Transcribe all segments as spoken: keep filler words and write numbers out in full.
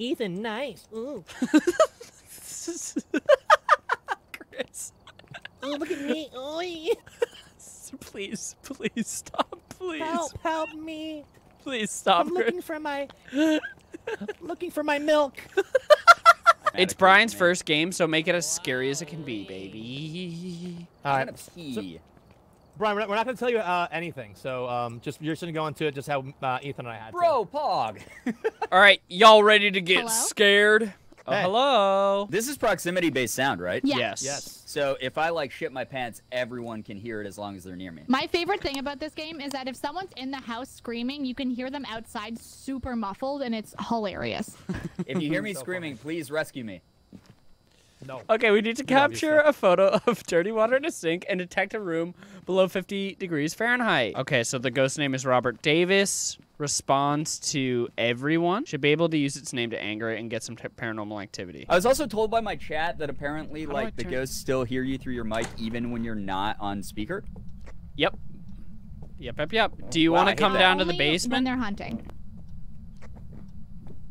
Ethan, nice. Ooh. Chris. Oh, look at me. Oy. Please, please stop. Please. Help, help me. Please stop, I'm Chris. looking for my, looking for my milk. It's Brian's first game, so make it as scary as it can be, baby. All right. So, Brian, we're not, not going to tell you uh, anything, so um, just you're just going to go into it just how uh, Ethan and I had. Bro, to. Pog. All right, y'all ready to get hello? scared? Oh, hey. Hello. This is proximity-based sound, right? Yeah. Yes. Yes. So if I like shit my pants, everyone can hear it as long as they're near me. My favorite thing about this game is that if someone's in the house screaming, you can hear them outside super muffled, and it's hilarious. If you hear me so screaming, funny. please rescue me. No. Okay, we need to capture a photo of dirty water in a sink and detect a room below fifty degrees Fahrenheit. Okay, so the ghost name is Robert Davis. Responds to everyone. Should be able to use its name to anger it and get some t paranormal activity. I was also told by my chat that apparently How like the ghosts still hear you through your mic even when you're not on speaker. Yep. Yep, yep, yep. Do you wow, want to come down to the basement? When they're hunting.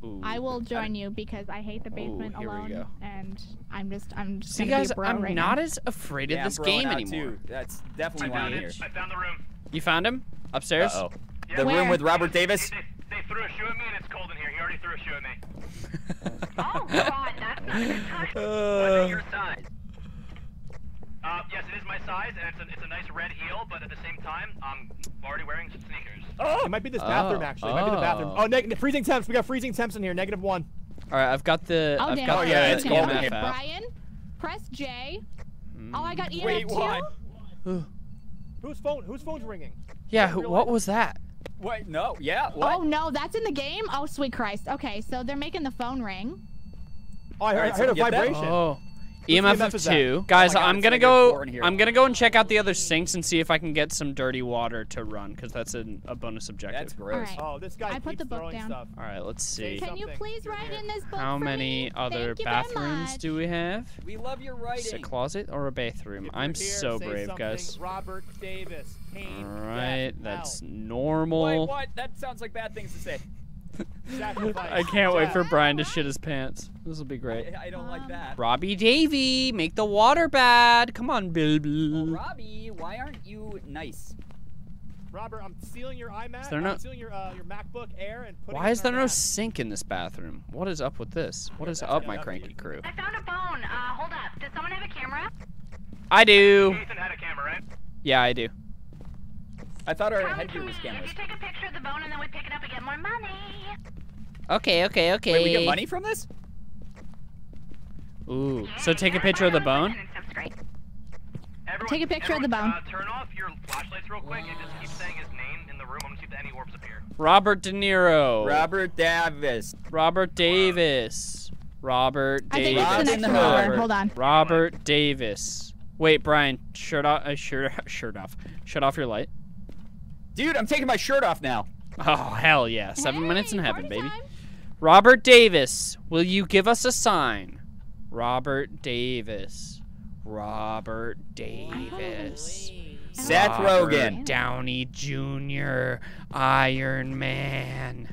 Ooh. I will join you because I hate the basement Ooh, alone, and I'm just I'm just See gonna guys, be a bro I'm right not now. as afraid of yeah, this game anymore. Too. That's definitely why I'm here. I found the room. You found him upstairs. Uh-oh. Yeah. The Where? room with Robert Davis. They, they, they threw a shoe at me, and it's cold in here. He already threw a shoe at me. Oh God, that's not a good time. Uh, your size. Uh, yes, it is my size, and it's a, it's a nice red heel, but at the same time, I'm already wearing some sneakers. Oh! It might be this bathroom, oh, actually. It might oh. be the bathroom. Oh, negative freezing temps. We got freezing temps in here. Negative one. All right, I've got the. Oh, I've damn. got oh yeah, it's cold in here. Brian, press J. Mm. Oh, I got E M F. Wait, what? Whose phone? Whose phone's ringing? Yeah. Who, what was that? Wait, no. Yeah. What? Oh no, that's in the game. Oh sweet Christ. Okay, so they're making the phone ring. Oh, I heard, right, I heard so a vibration. Oh. E M F, E M F of two. Guys, oh God, I'm gonna go. I'm gonna go and check out the other sinks and see if I can get some dirty water to run, because that's an, a bonus objective. That's gross. Right. Oh, this guy I put keeps the book throwing down. stuff. All right, let's see. Can you please write in this book? How many other bathrooms do we have? We love your writing. Is it a closet or a bathroom? I'm here, so brave, something. guys. Robert Davis. All right, that's out. normal. Wait, what? That sounds like bad things to say. I can't wait for Brian to shit his pants. This will be great. I, I don't um, like that. Robbie Davey, make the water bad. Come on, baby. Well, Robbie, why aren't you nice? Robert, I'm stealing your iMac. I'm no... stealing your, uh, your MacBook Air and putting. Why is there no Mac? sink in this bathroom? What is up with this? What is yeah, up, my cranky crew? I found a bone. Uh, hold up. Does someone have a camera? I do. Ethan had a camera, right? Yeah, I do. I thought our headgear was cameras. If you take a picture of the bone and then we pick it up and get more money. Okay, okay, okay. Wait, we get money from this? Ooh. Yeah, so take a picture of the bone? Everyone, take a picture everyone, of the bone. Uh, turn off your flashlights real quick and just keep saying his name in the room. I'm going to keep any orbs appear. Robert De Niro. Robert Davis. Robert Davis. Robert Davis. I think it's the next Robert. Hold on. Robert Davis. Wait, Brian, shirt off, uh, shirt, shirt off. Shut off your light. Dude, I'm taking my shirt off now. Oh, hell yeah. Seven hey, minutes in heaven, baby. Time. Robert Davis, will you give us a sign? Robert Davis. Robert Davis. Oh, Seth Rogen. Downey Junior Iron Man.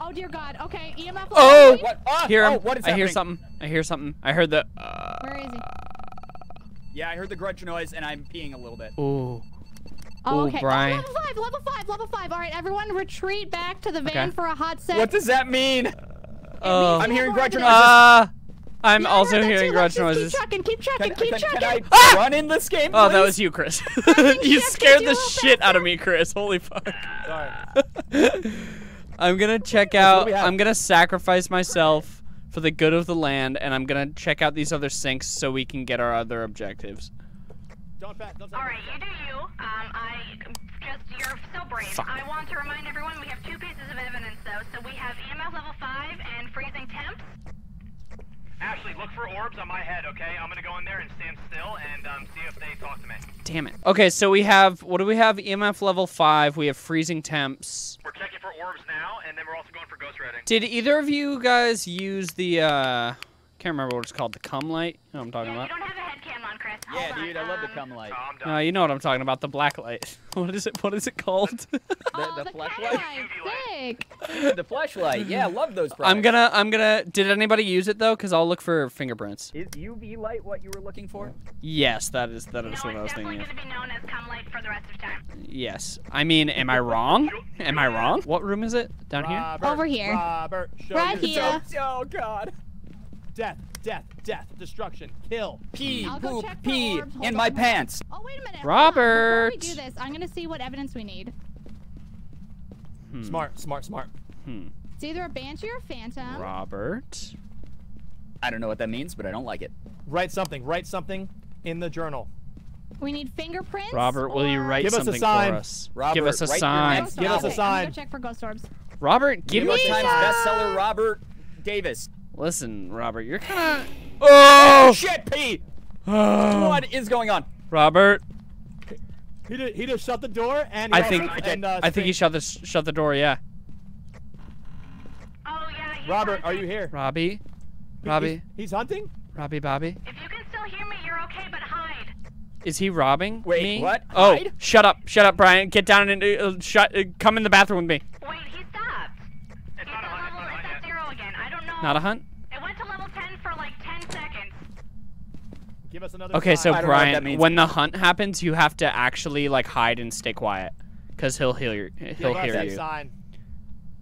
Oh, dear God. Okay, E M F. Oh, what? Oh, hear him. Oh, what is I happening? hear something. I hear something. I heard the... Uh, Where is he? Yeah, I heard the grudge noise, and I'm peeing a little bit. Ooh. Oh, Ooh, okay. Brian. Oh, level five, level five, level five. All right, everyone retreat back to the van okay. for a hot sec. What does that mean? Uh, uh, I'm hearing grudge noises. Uh, I'm yeah, also hearing grudge noises. Keep checking, keep checking, keep checking. Can I ah! run in this game, please? Oh, that was you, Chris. You scared the shit out of me, Chris. Holy fuck. Sorry. I'm going to check out. I'm going to sacrifice myself for the good of the land, and I'm going to check out these other sinks so we can get our other objectives. Don't fat, don't fat, All right, you do you. Um, I just, you're so brave. Fuck. I want to remind everyone we have two pieces of evidence, though. So we have E M F level five and freezing temps. Ashley, look for orbs on my head, okay? I'm going to go in there and stand still and um, see if they talk to me. Damn it. Okay, so we have, what do we have? E M F level five. We have freezing temps. We're checking for orbs now, and then we're also going for ghost riding. Did either of you guys use the, uh, can't remember what it's called, the cum light? You know what I'm talking yeah, about? You don't have a head cam on, Chris. Yeah, dude, I love the cum light. Oh, you know what I'm talking about, the black light. What is it? What is it called? the the, the flashlight. The flashlight. Yeah, I love those products. I'm gonna, I'm gonna. Did anybody use it though? Cause I'll look for fingerprints. Is U V light what you were looking for? Yes, that is that is no, what I was thinking. No, it's definitely gonna be known as cum light for the rest of time. Yes. I mean, am I wrong? Am I wrong? What room is it? Down Robert, here? Over here. Robert, show right yourself. Here. Oh God. Death, death, death, destruction, kill, pee, I'll poop, pee, in my pants. Oh, wait a minute. Robert! Before we do this, I'm going to see what evidence we need. Hmm. Smart, smart, smart. Hmm. It's either a Banshee or a Phantom. Robert. I don't know what that means, but I don't like it. Write something, write something in the journal. We need fingerprints. Robert, will you write give something us a sign. for us? Robert, give us a sign. Give us a okay, sign. I'm gonna go check for ghost orbs. Robert, give me a sign. Bestseller Robert Davis. Listen, Robert, you're kind of. Oh shit, Pete! What is going on, Robert? He did, he just shut the door and. I think and, uh, I think he shut the shut the door. Yeah. Oh yeah. Robert, hunting. Are you here? Robbie, Robbie. He, he's, he's hunting. Robbie, Bobby. If you can still hear me, you're okay, but hide. Is he robbing Wait, me? Wait, what? Oh, hide? Shut up, shut up, Brian. Get down and uh, shut. Uh, come in the bathroom with me. Wait, he stopped. It's not on. Not a hunt? It went to level ten for like ten seconds. Give us another Okay, so Brian, when the hunt happens, you have to actually like hide and stay quiet, cuz he'll hear you. He'll hear that you. Sign.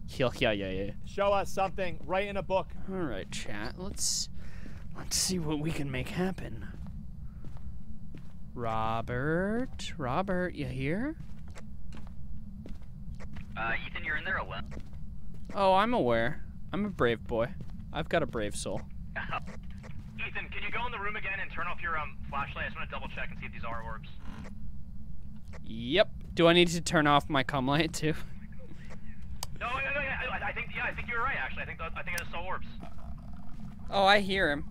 He'll hear you. Show us something, write in a book. All right, chat. Let's let's see what we can make happen. Robert, Robert, you here? Uh, Ethan, you're in there alone. Oh, I'm aware. I'm a brave boy. I've got a brave soul. Ethan, can you go in the room again and turn off your um, flashlight? I just want to double check and see if these are orbs. Yep. Do I need to turn off my comm light too? No, no, no, no. I think yeah, I think you were right actually. I think I think I just saw orbs. Oh, I hear him.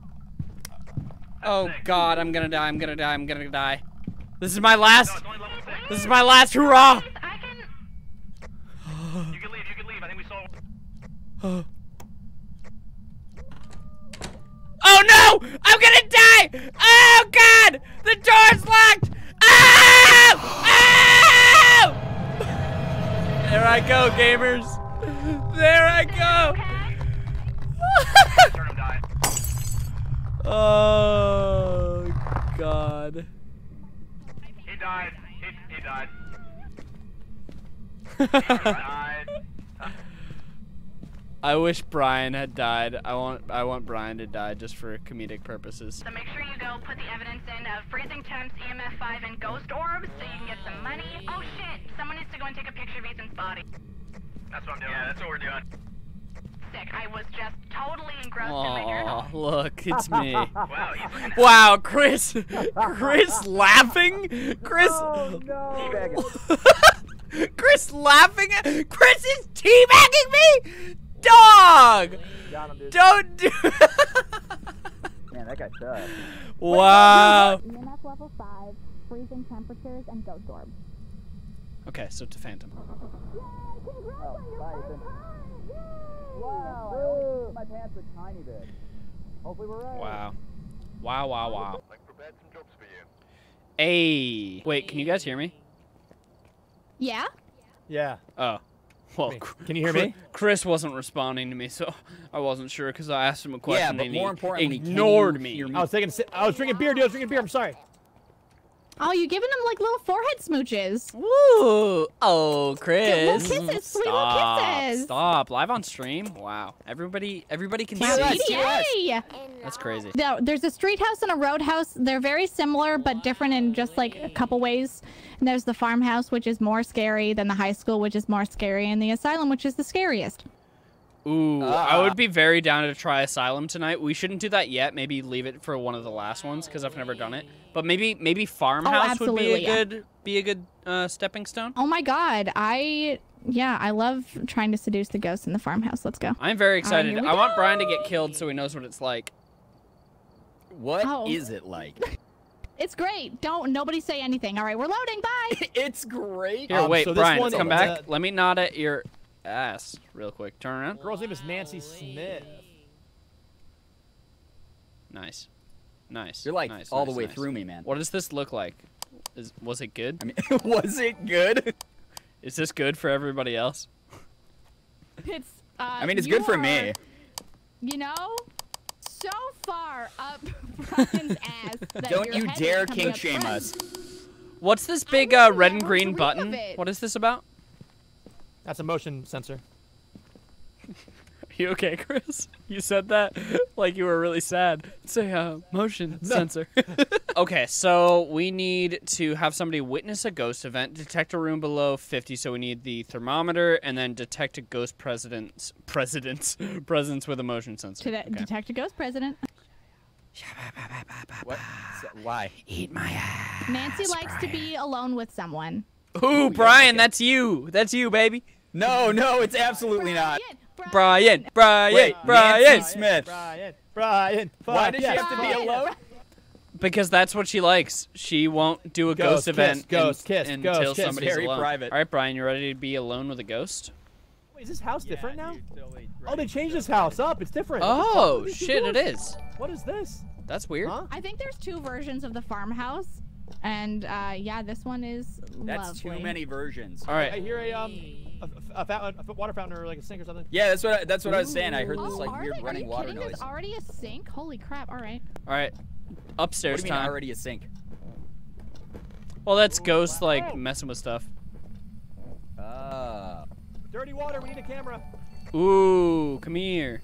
Oh That's God, sick. I'm gonna die. I'm gonna die. I'm gonna die. This is my last. No, it's only level six. This is my last hurrah. I can. You can leave. You can leave. I think we saw orbs. Oh no! I'm gonna die! Oh God! The door's locked! Oh! Oh! There I go, gamers. There I go. Oh God. He died. He, he died. He died. I wish Brian had died. I want I want Brian to die just for comedic purposes. So make sure you go put the evidence in of freezing temps, E M F five, and ghost orbs so you can get some money. Oh shit! Someone needs to go and take a picture of Ethan's body. That's what I'm doing. Yeah, that's what we're doing. Sick. I was just totally engrossed Aww, in my journal. Oh, look, it's me. Wow, Ethan. Wow, Chris. Chris laughing? Chris. Oh, no. Chris laughing at. Chris is teabagging me? Dog! Got him, dude. Don't do Man, that guy sucks. Wow. E M F level five, freezing temperatures, and ghost orbs. Okay, so to Phantom. Yay! Congrats oh, on your bye, first hunt! Yay! Wow! My pants are tiny bit. Hopefully we're right. Wow. Wow, wow, wow. Like prepared some jobs for you. Hey. Wait, can you guys hear me? Yeah? Yeah. Oh. Well, can you hear me? Chris wasn't responding to me, so I wasn't sure because I asked him a question. Yeah, but and more importantly, ignored me. I was taking, I was drinking beer, dude. I was drinking beer. I'm sorry. Oh, you giving him like little forehead smooches? Woo! Oh, Chris. Little kisses, sweet little kisses. Stop! Live on stream. Wow. Everybody, everybody can see. Yay! That's crazy. No, there's a street house and a roadhouse. They're very similar, but different in just like a couple ways. And there's the farmhouse, which is more scary than the high school, which is more scary, and the asylum, which is the scariest. Ooh, uh, I would be very down to try asylum tonight. We shouldn't do that yet. Maybe leave it for one of the last ones because I've never done it. But maybe maybe farmhouse oh, would be a yeah. good be a good uh, stepping stone. Oh my God, I yeah, I love trying to seduce the ghosts in the farmhouse. Let's go. I'm very excited. Right, I go. want Brian to get killed so he knows what it's like. What oh. is it like? It's great. Don't nobody say anything. All right, we're loading. Bye. It's great. Here, um, wait, so Brian, let's come back. Dead. Let me nod at your ass real quick. Turn around. Girl's name is Nancy Smith. Nice. Nice. You're like nice, all nice, the way nice. through me, man. What does this look like? Is, was it good? I mean, was it good? Is this good for everybody else? It's. Uh, I mean, it's good for are, me. You know, so far up Brian's ass. That Don't you dare king shame us. What's this big uh, red and green button? What is this about? That's a motion sensor. You okay, Chris? You said that like you were really sad. Say uh, motion no. sensor. Okay, so we need to have somebody witness a ghost event, detect a room below fifty, so we need the thermometer, and then detect a ghost president's president's presence with a motion sensor. To that, okay. Detect a ghost president. What? Why? Eat my ass. Nancy likes Brian. to be alone with someone. Ooh, oh, Brian, yeah. that's you. That's you, baby. No, no, it's absolutely not. Brian, Brian, Wait, Brian, Nancy Smith. Brian, Brian. Why does she have to be alone? Because that's what she likes. She won't do a ghost, ghost event ghost, kiss, in, ghost, until kiss, somebody's very alone. Private. All right, Brian, you ready to be alone with a ghost? Wait, is this house yeah, different now? Totally oh, they changed this house up. It's different. Oh, shit, it is. What is this? That's weird. Huh? I think there's two versions of the farmhouse, and uh, yeah, this one is That's lovely. too many versions. All right. I hear a... um. A, a, fountain, a water fountain or like a sink or something. Yeah, that's what I, that's what Ooh. I was saying. I heard oh, this like weird they, running water noise. There's already a sink. Holy crap! All right. All right. Upstairs what do you time. Mean already a sink. Well, that's Ooh, ghosts wow. like messing with stuff. Ah. Uh. Dirty water. We need a camera. Ooh, come here.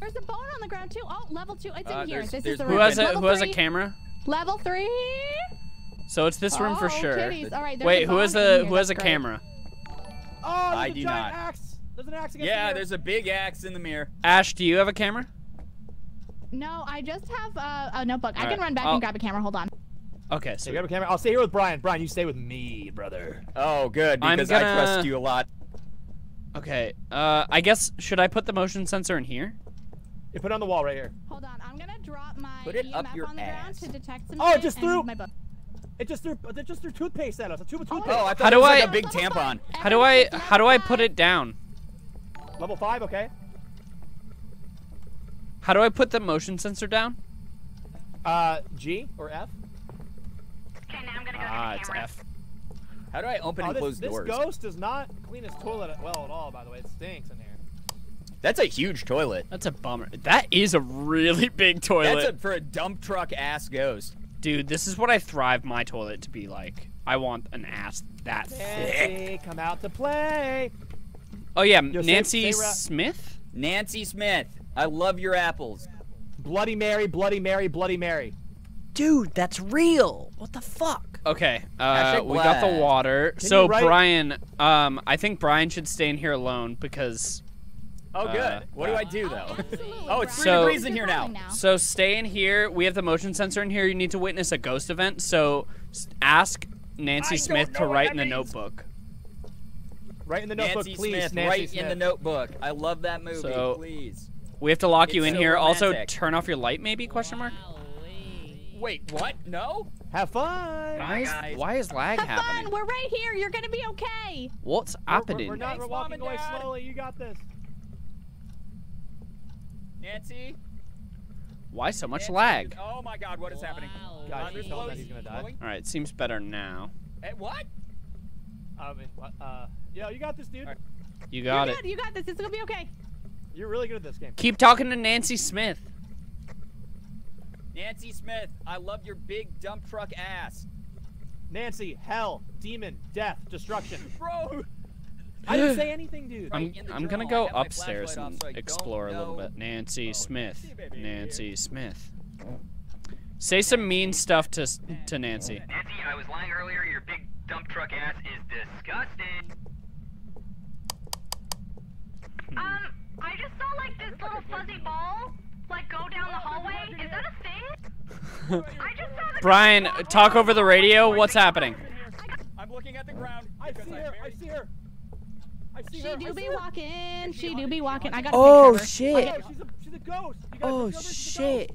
There's a bone on the ground too. Oh, level two. It's uh, in here. There's, this there's is the room. Who has a Who three. has a camera? Level three. So it's this room oh, for sure. All right, Wait, who has a Who has a great. camera? Oh, I do not. Axe. There's an axe against yeah, the mirror. There's a big axe in the mirror. Ash, do you have a camera? No, I just have a, a notebook. All I right. can run back I'll... and grab a camera. Hold on. Okay, so grab a camera. I'll stay here with Brian. Brian, you stay with me, brother. Oh, good, because gonna... I trust you a lot. Okay, uh, I guess, should I put the motion sensor in here? You put it on the wall right here. Hold on, I'm gonna drop my put it E M F up your on the ass. ground to detect some. Oh, it just threw. My book. It just threw, it just threw toothpaste at us. A tube of toothpaste. Oh, I thought it was like a big tampon. How do I, how do I put it down? Level five, okay. How do I put the motion sensor down? Uh, G or F? Okay, now I'm gonna go ah, to the camera. It's F. How do I open oh, and close this, doors? This ghost does not clean his toilet well at all, by the way. It stinks in here. That's a huge toilet. That's a bummer. That is a really big toilet. That's a, for a dump truck ass ghost. Dude, this is what I thrive my toilet to be like. I want an ass that Nancy, thick. Come out to play. Oh yeah, Yo, Nancy say, say Smith? Nancy Smith, I love your apples. Bloody Mary, Bloody Mary, Bloody Mary. Dude, that's real. What the fuck? Okay, uh, we got the water. Can so Brian, um, I think Brian should stay in here alone because... Oh, good. Uh, what wow. do I do, though? Oh, oh it's three so, degrees in here now. So stay in here. We have the motion sensor in here. You need to witness a ghost event. So ask Nancy I Smith to write in the means. notebook. Write in the notebook, Nancy please. Smith, Nancy write Smith. in the notebook. I love that movie, so please. We have to lock it's you in so here. Romantic. Also, turn off your light, maybe, question mark? Wait, what? No? Have fun. Why is, why is lag Have happening? Have fun. We're right here. You're going to be okay. What's we're, happening? We're, we're, not, we're walking away slowly. You got this. Nancy? Why so much Nancy, lag? Oh my god, what is wow. happening? God, he's told that he's gonna die. Alright, seems better now. Hey, what? I mean, uh, yo, you got this, dude. Right. You got You're it. Good. You got this, it's gonna be okay. You're really good at this game. Keep talking to Nancy Smith. Nancy Smith, I love your big dump truck ass. Nancy, hell, demon, death, destruction. Bro! I didn't say anything, dude. I'm, I'm gonna go upstairs and so explore a little bit. Nancy oh, Smith. Nancy, Nancy Smith. Say some mean stuff to to Nancy. Nancy, I was lying earlier. Your big dump truck ass is disgusting. Hmm. Um, I just saw like this little fuzzy ball like go down the hallway. Is that a thing? I just saw the Brian, talk over the radio. What's happening? I'm looking at the ground. I see her. I see her. She do be walking. She do be walking. I got. Oh shit. Oh shit.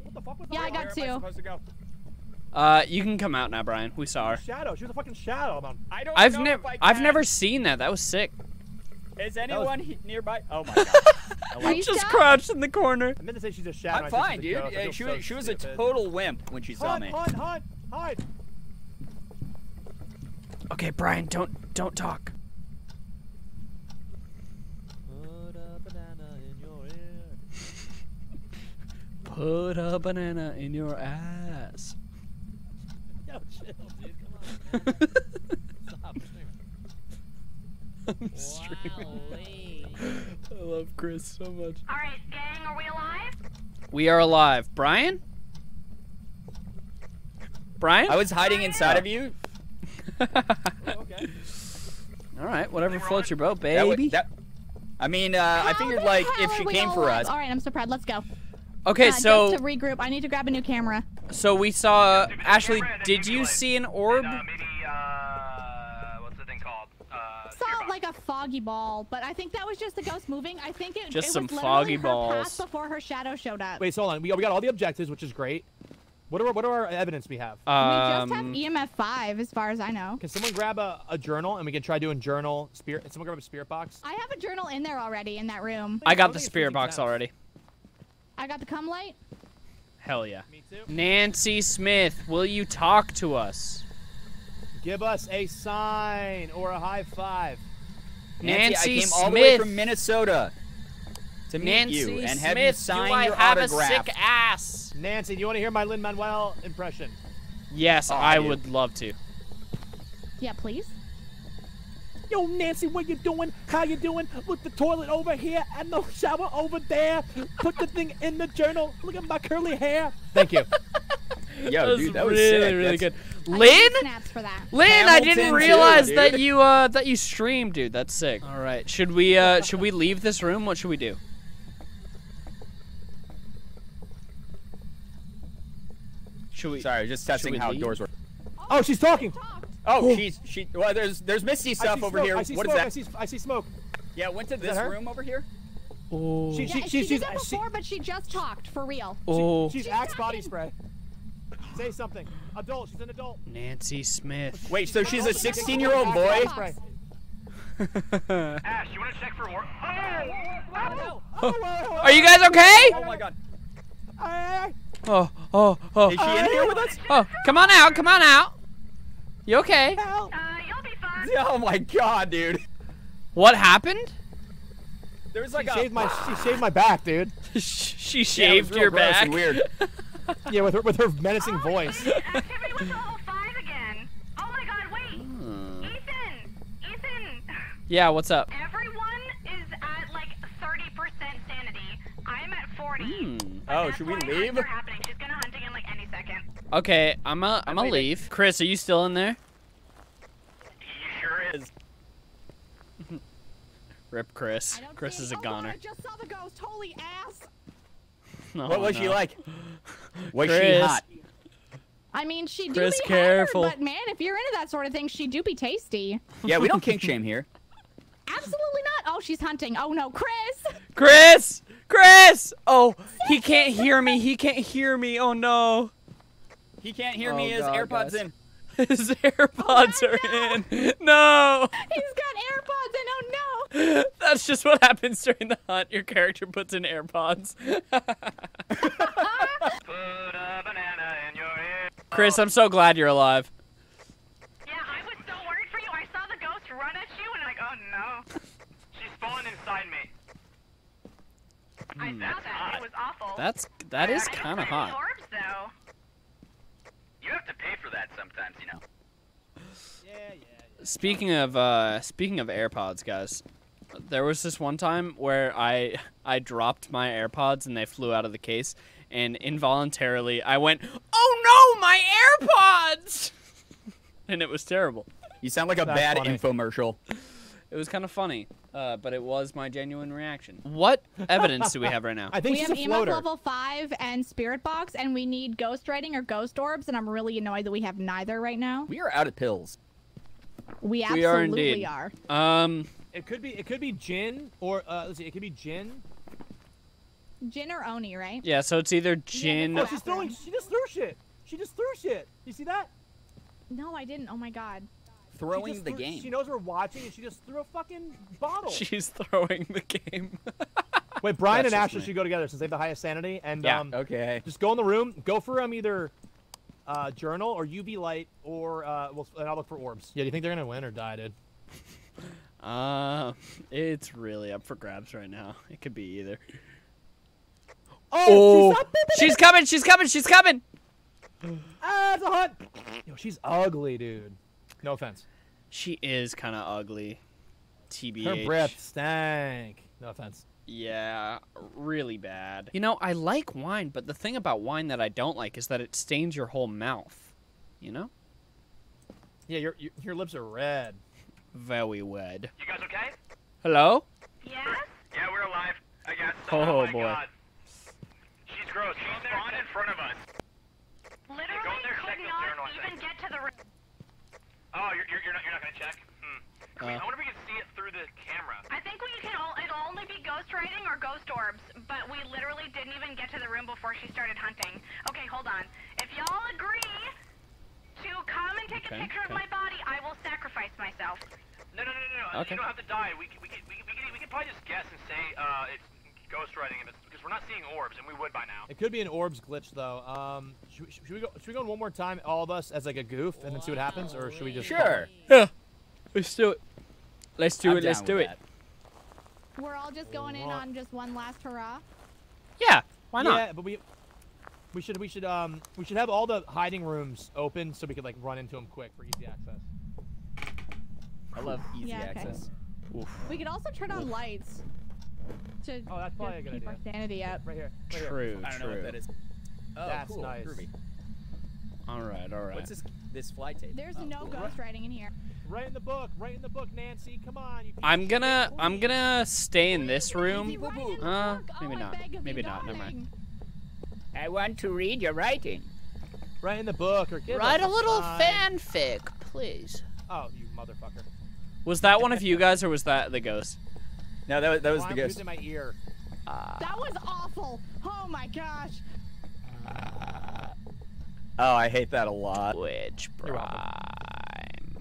Yeah, I got two. Uh, you can come out now, Brian. We saw her. Shadow. She was a fucking shadow. I don't. I've never. I've never seen that. That was sick. Is anyone was... nearby? Oh my god. I just down? crouched in the corner. I meant to say she's a shadow. I'm fine, dude. Uh, she, so she was a total wimp when she saw hide, me. Hide, hide, hide. Okay, Brian, don't don't talk. Put a banana in your ear. Put a banana in your ass. Yo, chill, dude. Come on, man. Stop streaming. I'm streaming. I love Chris so much. All right, gang, are we alive? We are alive. Brian? Brian? I was hiding Brian? inside of you. Okay. All right, whatever floats your boat, baby. That, that, I mean, uh, I figured like if she came for alive? us. All right, I'm so proud. Let's go. Okay, uh, so just to regroup, I need to grab a new camera. So we saw yeah, Ashley. Camera, did you see an orb? And, uh, maybe, uh, what's the thing called? Uh, saw like a foggy ball, but I think that was just the ghost moving. I think it just it some was foggy balls her path before her shadow showed up. Wait, so hold on. We we got all the objectives, which is great. What are, what are our evidence we have? Um, we just have E M F five, as far as I know. Can someone grab a, a journal, and we can try doing journal, spirit? Can someone grab a spirit box? I have a journal in there already, in that room. I got the spirit box already. I got the cum light. Hell yeah. Me too. Nancy Smith, will you talk to us? Give us a sign or a high five. Nancy, Nancy I came Smith. all the way from Minnesota. To meet Nancy you and have Smith, you sign do I your have autograph. a sick ass? Nancy, do you want to hear my Lin-Manuel impression? Yes, oh, I, I would love to. Yeah, please. Yo, Nancy, what you doing? How you doing? Put the toilet over here and the shower over there. Put the thing in the journal. Look at my curly hair. Thank you. Yo, that dude, that was really, sick. really That's... good. Lin, snaps for that. Lin, Hamilton I didn't realize too, that you uh, that you streamed, dude. That's sick. All right, should we uh, should we leave this room? What should we do? We, Sorry, just testing how leave? doors work. Oh, oh, she's talking. Oh, oh, she's she. Well, there's there's misty stuff over smoke. here. What smoke. is that? I see, I see smoke. Yeah, went to is this room over here. Oh. She, she, yeah, she, she, she did that before, she, but she just talked for real. Oh. She, she's, she's Axe body spray. Say something. Adult. She's an adult. Nancy Smith. Wait, so she's a sixteen-year-old boy. Ash, you want to check for more? Oh! Oh! Are you guys okay? Oh my god. I, Oh, oh, oh. Is she in here with us? Oh, come on out, come on out. You okay? Uh, you'll be fine. Oh my god, dude. What happened? There was like she, a shaved my, she shaved my back, dude. she shaved yeah, your back? And weird. yeah, with her, with her menacing oh, voice. Activity was level five again. Oh my god, wait. Hmm. Ethan, Ethan. Yeah, what's up? Everyone is at like thirty percent sanity. I'm at forty. Hmm. Oh, should we leave? She's gonna hunt again like any second. Okay, I'm a, I'm gonna leave. Chris, are you still in there? He sure is. Rip Chris. Chris is a goner. I just saw the ghost, holy ass. Oh, what was no. she like? Was Chris. she hot? I mean, she do Chris, be careful. Hammered, but man, if you're into that sort of thing, she do be tasty. Yeah, we don't kink shame here. Absolutely not. Oh, she's hunting. Oh no, Chris. Chris! Chris! Oh, he can't hear me. He can't hear me. Oh no. He can't hear oh, me. His God, AirPods guys. in. His AirPods oh, are no. in. No. He's got AirPods in. Oh no. That's just what happens during the hunt. Your character puts in AirPods. Put a banana in your ear. Chris, I'm so glad you're alive. Yeah, I was so worried for you. I saw the ghost run at you and like, oh no. She spawned inside me. I saw that. Hot. It was awful. That's that is kind of hot. Orbs, though. You have to pay for that sometimes, you know. Yeah, yeah. yeah. Speaking of uh, speaking of AirPods, guys, there was this one time where I I dropped my AirPods and they flew out of the case, and involuntarily I went, "Oh no, my AirPods!" and it was terrible. You sound like a That's bad funny. infomercial. It was kind of funny, uh, but it was my genuine reaction. What evidence do we have right now? I think we have E M F level five and spirit box, and we need ghost writing or ghost orbs, and I'm really annoyed that we have neither right now. We are out of pills. We absolutely we are, are. Um, it could be it could be Jin or uh, let's see, it could be Jin. Jin or Oni, right? Yeah, so it's either Jin. Yeah, oh, she's throwing. She just threw shit. She just threw shit. You see that? No, I didn't. Oh my god. throwing the threw, game. She knows we're watching, and she just threw a fucking bottle. She's throwing the game. Wait, Brian That's and Ashley me. should go together since they have the highest sanity. And yeah, um, okay. Just go in the room. Go for um either uh, Journal or U V Light, or uh, we'll, and I'll look for orbs. Yeah, do you think they're gonna win or die, dude? Uh, it's really up for grabs right now. It could be either. Oh, oh. She's, she's coming! She's coming! She's coming! Ah, it's a hunt! Yo, she's ugly, dude. No offense. She is kind of ugly. T B H. Her breath stank. No offense. Yeah, really bad. You know, I like wine, but the thing about wine that I don't like is that it stains your whole mouth. You know? Yeah, your your, your lips are red. Very red. You guys okay? Hello? Yeah? Yeah, we're alive. I got some. Oh, oh my boy. God. She's gross. She's spawned in front of us. Literally could not even get to the room. Oh, you're, you're, you're not, you're not going to check? Hmm. Uh, I, mean, I wonder if we can see it through the camera. I think we can all, it'll only be ghost riding or ghost orbs, but we literally didn't even get to the room before she started hunting. Okay, hold on. If y'all agree to come and take okay, a picture okay. of my body, I will sacrifice myself. No, no, no, no, no. Okay. You don't have to die. We, we, we, we, we can probably just guess and say uh, it's ghost riding if it's... We're not seeing orbs, and we would by now. It could be an orbs glitch, though. Um, should, should we go? Should we go one more time, all of us, as like a goof, and then see what happens, or should we just? Sure. Yeah. Let's do it. Let's do I'm it. Let's do it. That. We're all just going in on just one last hurrah. Yeah. Why not? Yeah, but we we should we should um we should have all the hiding rooms open so we could like run into them quick for easy access. I love easy yeah, okay. access. Oof. We could also turn on Oof. lights. To oh, that's probably a good idea. Sanity up. Right here. Right here. True, I don't true. know what that is. Oh, that's cool. nice. Groovy. All right, all right. What's this? This fly tape. There's oh, no cool. ghost riding in here. Right in the book. Right in the book, Nancy. Come on. You I'm gonna. I'm gonna stay in this room. Uh, maybe not. Maybe not. Never mind. I want to read your writing. Right in the book, or give write a little sign. fanfic, please. Oh, you motherfucker. Was that one of you guys, or was that the ghost? No, that was, that was oh, the ghost. In my ear. Uh, that was awful. Oh my gosh. Uh, oh, I hate that a lot. Twitch Prime.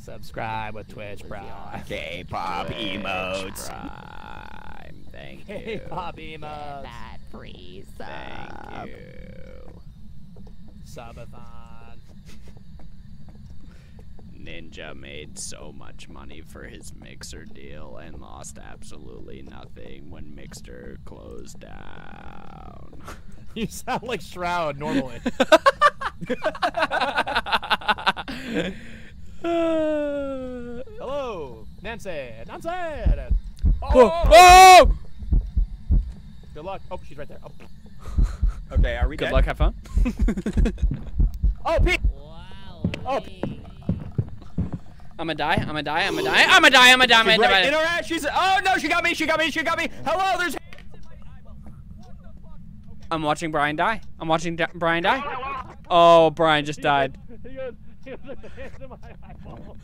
Subscribe with Twitch Prime. K-pop emotes. Prime. Thank you. K-pop emotes. Get that free sub. Thank you. Subathon. Ninja made so much money for his Mixer deal and lost absolutely nothing when Mixer closed down. You sound like Shroud normally. Hello, Nancy. Nancy. Oh! Oh! Good luck. Oh, she's right there. Oh. Okay, are we Good dead? luck. Have fun. Oh, Pete. Wow. Oh. I'm gonna die, I'm gonna die, I'm gonna die, I'm gonna die, I'm gonna die, I'm gonna die. She's right in her ass, she's, oh no, she got me, she got me, she got me. Hello, there's hands in my eyeball. What the fuck? Okay. I'm watching Brian die. I'm watching di Brian die. Oh, Brian just died. He goes, he goes, he goes, hands in my eyeball.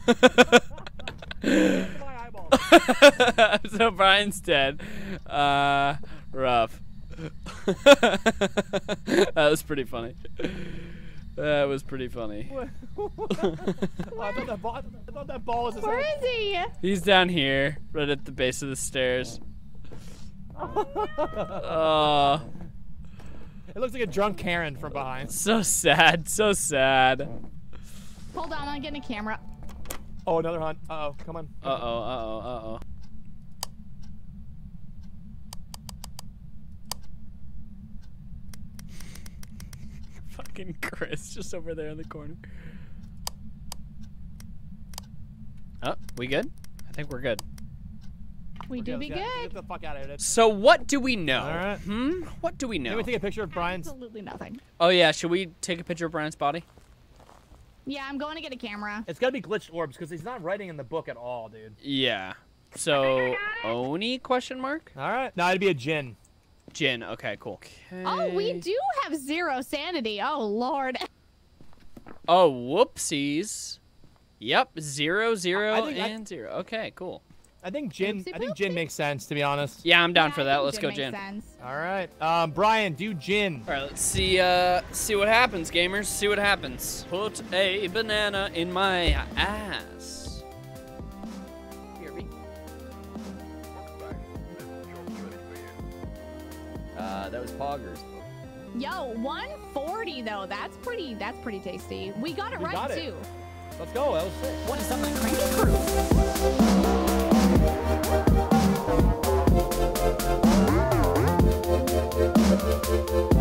Hands in my eyeball. So Brian's dead. Uh, rough. That was pretty funny. That was pretty funny. Where, I thought that ball, I thought that ball was his Where head. is he? He's down here, right at the base of the stairs. Oh. It looks like a drunk Karen from behind. So sad, so sad. Hold on, I'm getting a camera. Oh, another hunt. Uh-oh, come on. Uh-oh, uh-oh, uh-oh. Fucking Chris just over there in the corner. Oh, we good? I think we're good. We do be good. Get the fuck out of here, dude. So what do we know? All right. Hmm? What do we know? Can we take a picture of Brian's? Absolutely nothing. Oh yeah, should we take a picture of Brian's body? Yeah, I'm going to get a camera. It's gotta be glitched orbs because he's not writing in the book at all, dude. Yeah. So Oni question mark? All right. No, it'd be a Jin. Jin, okay, cool. Okay. Oh, we do have zero sanity. Oh, Lord. Oh, whoopsies. Yep, zero, zero, I think and I... zero. Okay, cool. I think Jin. I think Jin makes sense, to be honest. Yeah, I'm down yeah, for that. Let's Jin go, Jin. Sense. All right, um, Brian, do Jin. All right, let's see. Uh, see what happens, gamers. See what happens. Put a banana in my ass. Hear me? Uh, that was Poggers. Yo, one forty though. That's pretty. That's pretty tasty. We got it we right got it. too. Let's go. That was sick. What is up, my crazy crew? Thank you.